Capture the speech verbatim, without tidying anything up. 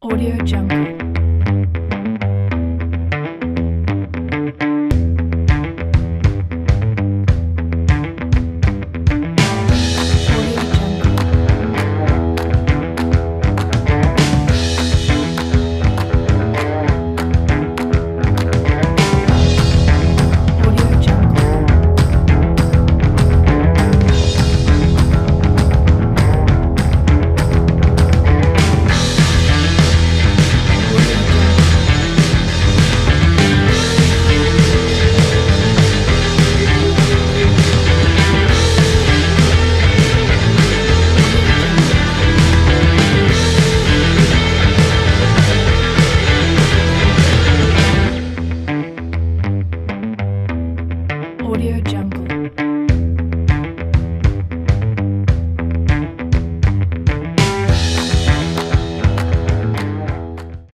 Audio Jungle.